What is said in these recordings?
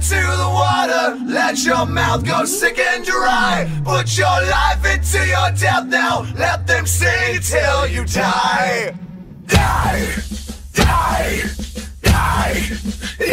into the water, let your mouth go sick and dry. Put your life into your death now, let them sing till you die. Die, die, die, die.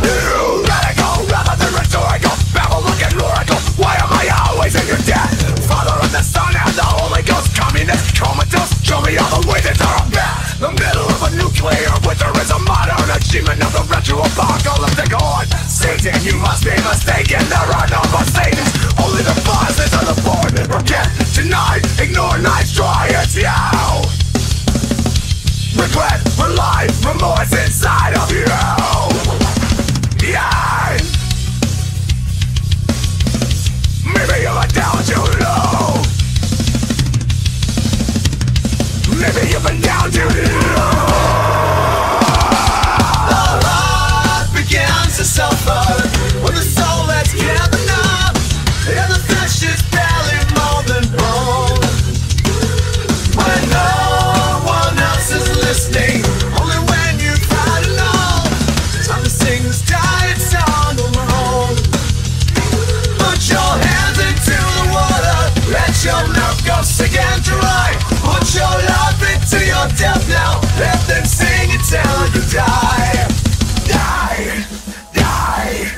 You radical, rather than rhetorical, Babylonian oracle, why am I always in your debt? Father of the Son and the Holy Ghost, communist, comatose, show me all the way that they're a mess. The middle of a nuclear winter is a modern achievement of the retro-apocalyptic horde. Satan, you must be mistaken, there are no more Satans, only the bosses of the board. Forget, deny, ignore, not try, it's you. Regret, rely, remorse inside of you. Yeah. Maybe you're down too low. Maybe you've been down too low. The heart begins to suffer when the soul that's given up, and the flesh is barely more than bone. When no one else is listening, only when you cried alone, time to sing this tired song alone. Put your hands into the water, let your mouth go sick and dry. Put your life into your death now, let them sing until you die. Die, die, die, die.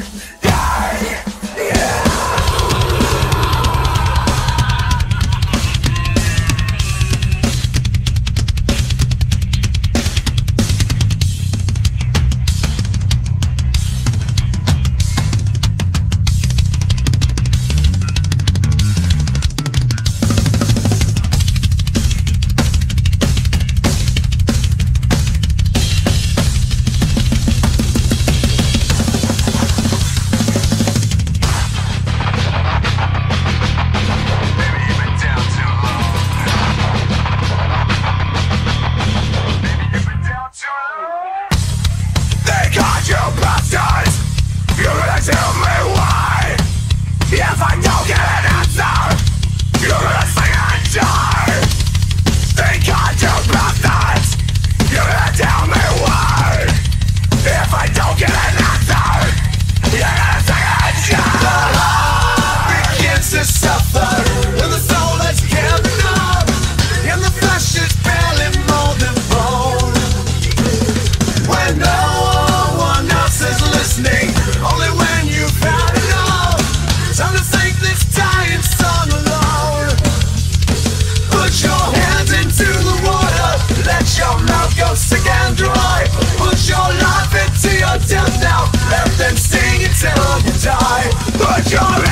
Put your